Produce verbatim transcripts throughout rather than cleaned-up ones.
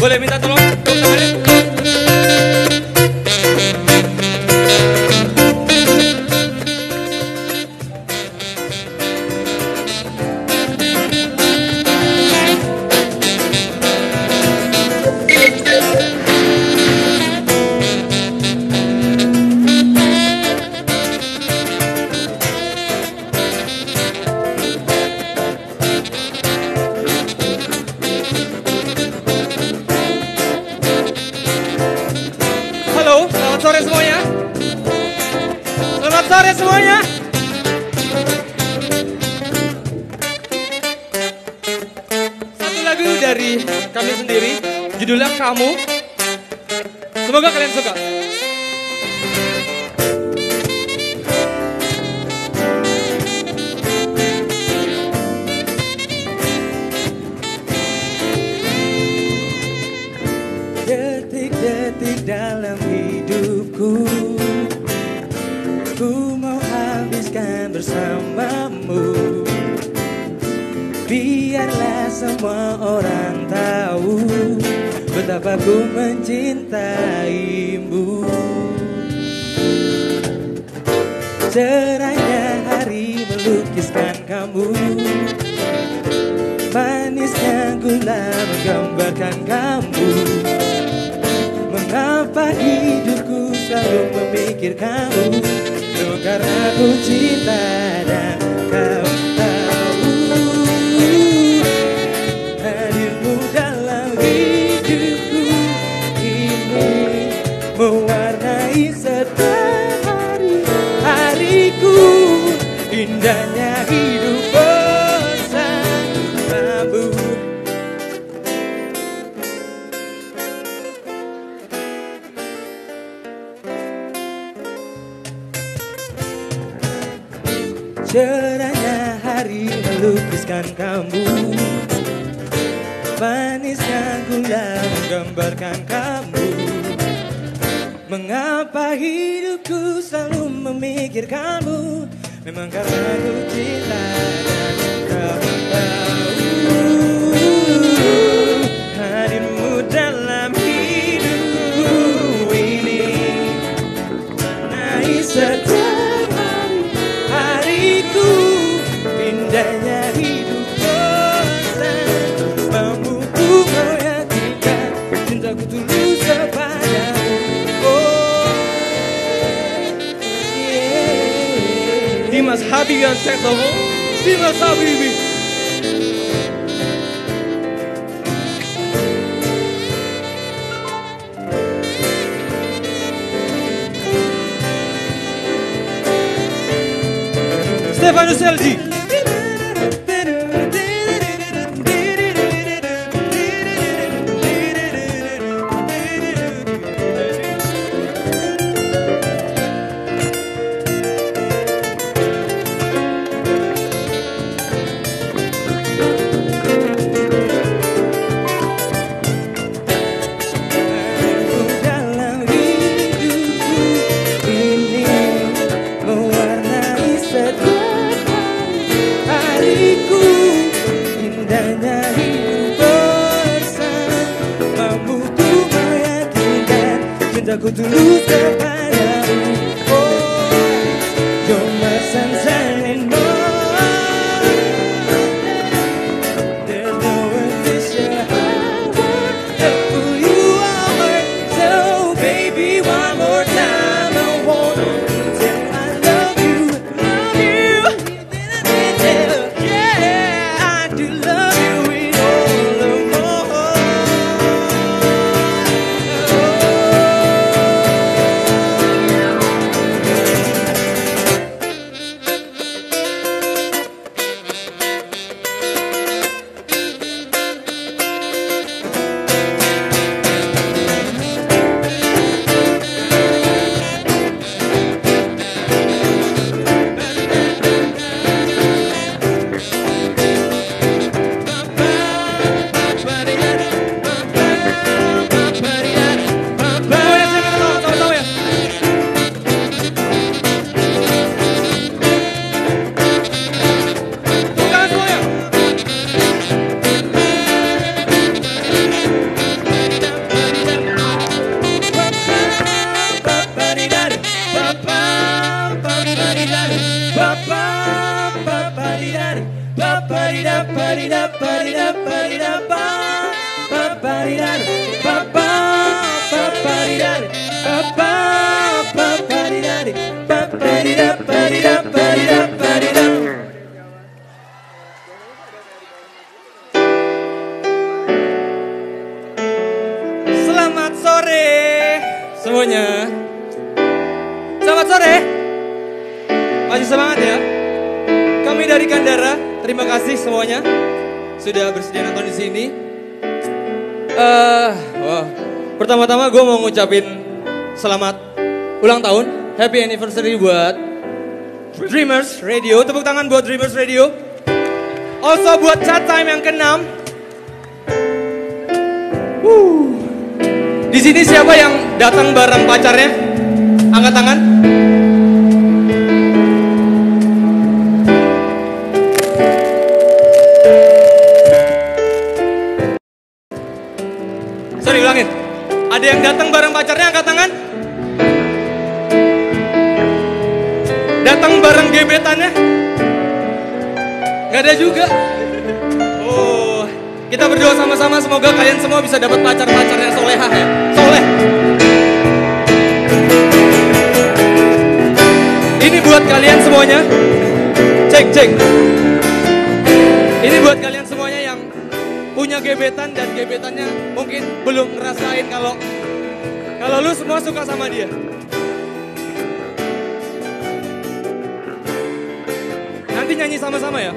Boleh minta tolong kamu, semoga kalian suka. Detik-detik dalam hidupku, ku mau habiskan bersamamu. Biarlah semua orang tahu betapa ku mencintaimu. Cerahnya hari melukiskan kamu, manisnya gula menggambarkan kamu. Mengapa hidupku selalu memikir kamu? Cuma karena ku cinta dan kau tahu hadirmu dalam hidupku mewarnai setiap hari hariku. Indahnya hidup bersamamu. Cerahnya hari melukiskan kamu, manisnya gula menggambarkan kamu. Mengapa hidupku selalu memikir kamu? Memang karena ku cinta dan kamu tahu hadirmu dalam hidup ini naik setiap hari hariku. Indahnya hidup bosan mampuku kau yakinkan cintaku tulus kepadamu. Mas Habibi yang set level, si Mas Habibi. Stefanus L G. Aku dulu kepadamu, oh, you're my sunshine and moon. There's no ambition I want, who you are. So baby, one more time I wanna tell I love you, love you. Yeah, I do love you with all the more. Selamat sore semuanya. Selamat sore. Masih semangat ya. Kami dari Kandara, terima kasih semuanya sudah bersedia nonton di sini. Uh, wow. Pertama-tama gue mau ngucapin selamat ulang tahun, happy anniversary buat Dreamers Radio. Tepuk tangan buat Dreamers Radio. Also buat Chat Time yang keenam. Woo. Di sini siapa yang datang bareng pacarnya? Angkat tangan. Sorry, ulangin. Ada yang datang bareng pacarnya? Angkat tangan. Datang bareng gebetannya? Gak ada juga. Oh, kita berdoa sama-sama semoga kalian semua bisa dapat pacar-pacar yang solehah ya. Soleh. Ini buat kalian semuanya. Cek cek. Ini buat kalian semuanya yang punya gebetan dan gebetannya mungkin belum ngerasain kalau kalau lu semua suka sama dia. Nanti nyanyi sama-sama ya.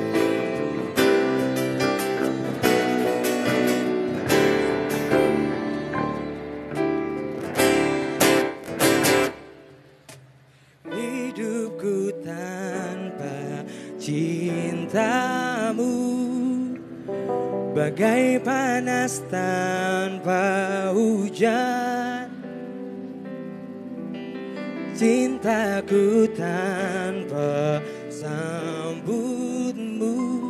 Hidupku tanpa cintamu, bagai panas tanpa hujan. Cintaku tanpa sambutmu,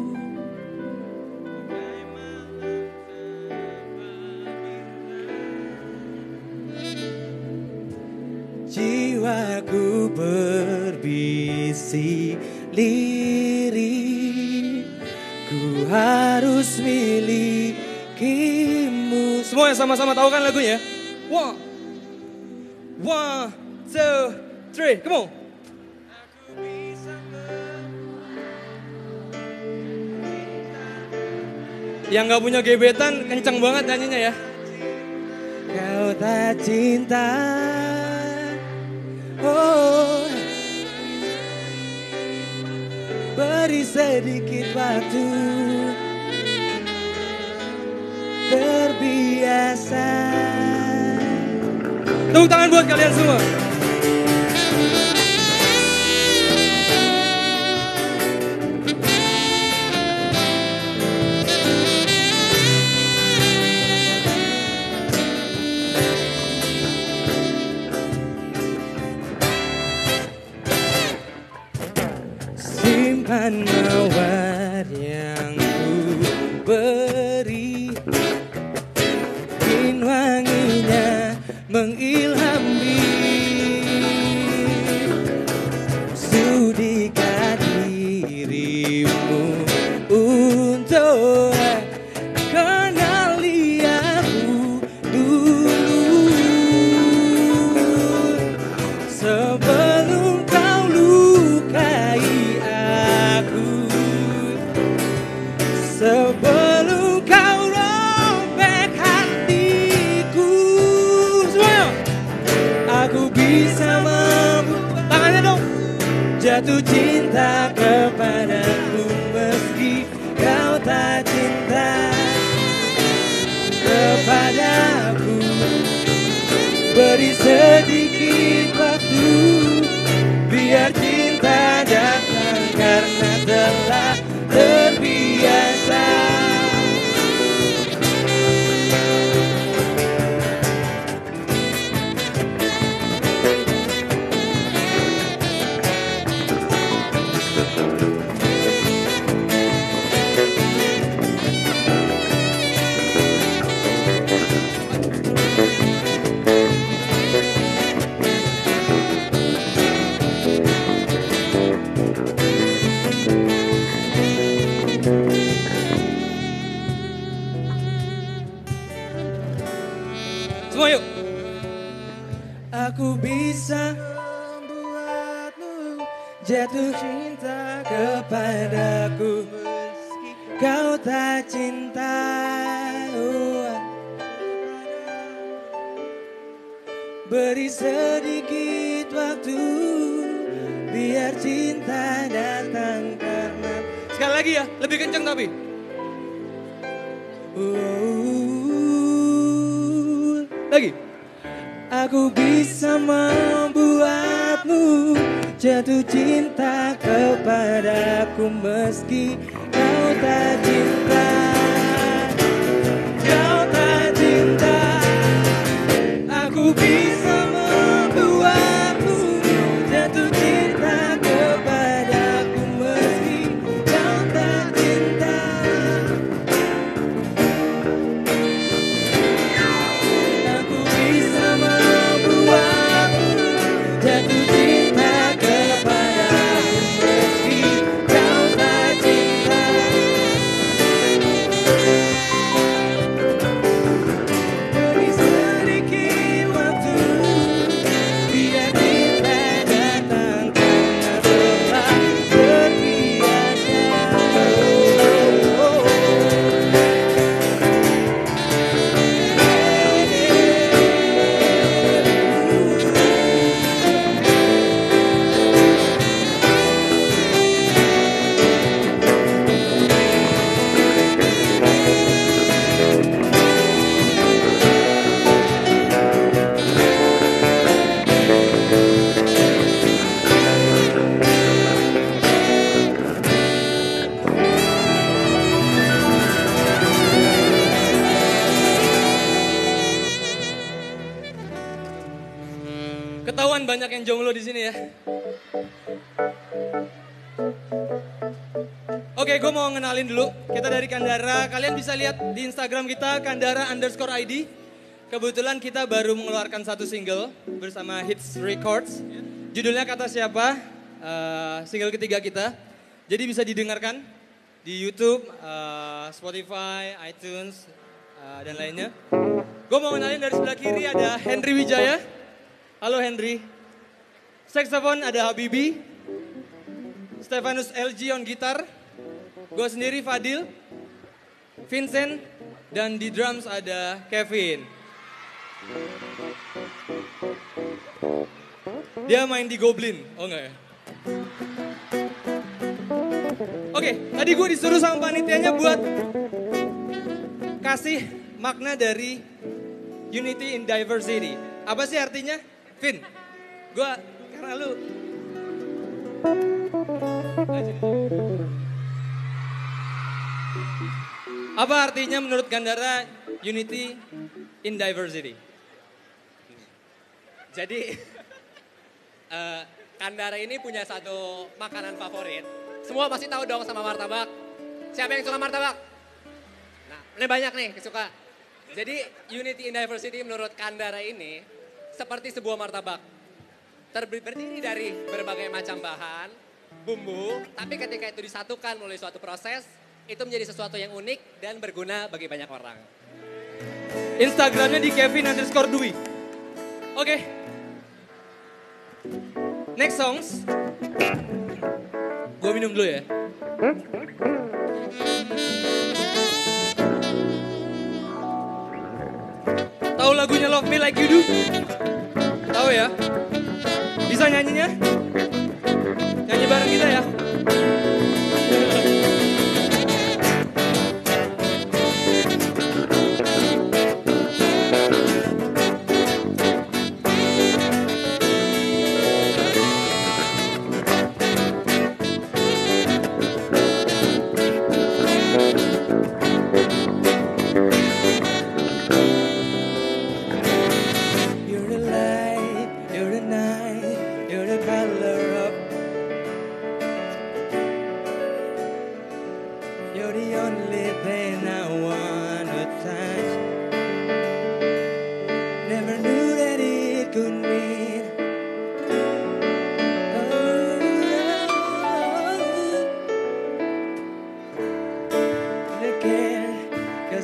jiwaku berbisik lirih, ku harus milikimu. Semua yang sama-sama tahu kan lagunya? One, one, two, three, come on. Yang gak punya gebetan kencang banget nyanyinya ya. Kau tak cinta, oh, beri sedikit waktu, terbiasa. Tepuk tangan buat kalian semua. Mawar yang ku beri, ingin wanginya mengilhami. Sudikan dirimu untuk kenali aku dulu, sebelum kau lukai aku, sebelum kau robek hatiku. Semuanya. Aku bisa membuat tangannya dong. Jatuh cinta kepadaku meski kau tak cinta kepadaku. Beri sedikit waktu biar cinta datang karena telah terbiasa. semua yuk. Aku bisa membuatmu jatuh cinta kepadaku, meski kau tak cinta. Beri sedikit waktu, biar cinta datang karena. Sekali lagi ya, lebih kencang tapi. Uh, lagi. Aku bisa membuatmu jatuh cinta kepadaku, meski kau tak cinta. Kau tak cinta. Aku bisa jomblo di sini ya. Oke, gue mau ngenalin dulu. Kita dari Kandara. Kalian bisa lihat di Instagram kita Kandara underscore I D. Kebetulan kita baru mengeluarkan satu single bersama Hits Records. Judulnya Kata Siapa. Uh, single ketiga kita. Jadi bisa didengarkan di YouTube, uh, Spotify, iTunes, uh, dan lainnya. Gue mau ngenalin dari sebelah kiri ada Henry Wijaya. Halo Henry. Saxophone ada Habibi Stefanus L G on gitar, gue sendiri Fadil, Vincent, dan di drums ada Kevin. Dia main di Goblin, oh enggak ya? Oke, tadi gue disuruh sama panitianya buat kasih makna dari Unity in Diversity. Apa sih artinya? Vin, gue... Karena lu apa artinya menurut Kandara Unity in Diversity? Jadi uh, Kandara ini punya satu makanan favorit. Semua pasti tahu dong sama martabak. Siapa yang suka martabak? Nah, ini banyak nih kesuka. Jadi Unity in Diversity menurut Kandara ini seperti sebuah martabak. Terdiri dari berbagai macam bahan, bumbu, tapi ketika itu disatukan melalui suatu proses, itu menjadi sesuatu yang unik dan berguna bagi banyak orang. Instagramnya di Kevin underscore Dwi. Oke. Next songs. Gue minum dulu ya. Tahu lagunya Love Me Like You Do? Tahu ya? Bisa nyanyinya? Nyanyi bareng kita ya.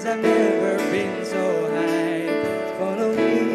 I've never been so high, follow me.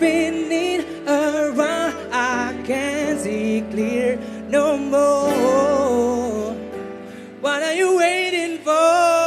spinning around, I can't see clear no more. What are you waiting for?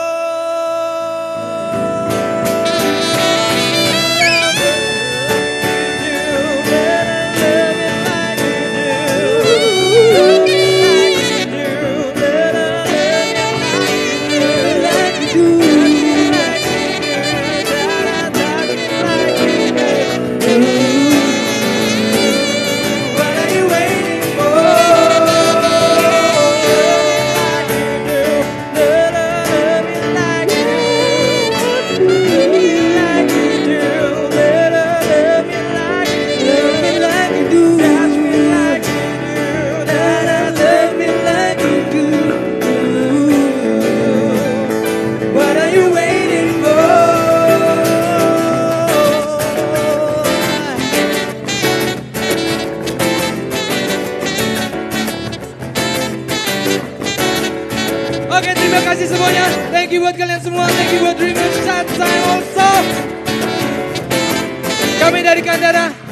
Buat kalian semua, thank you buat Dreamers, Chat Time also. Kami dari Kandara.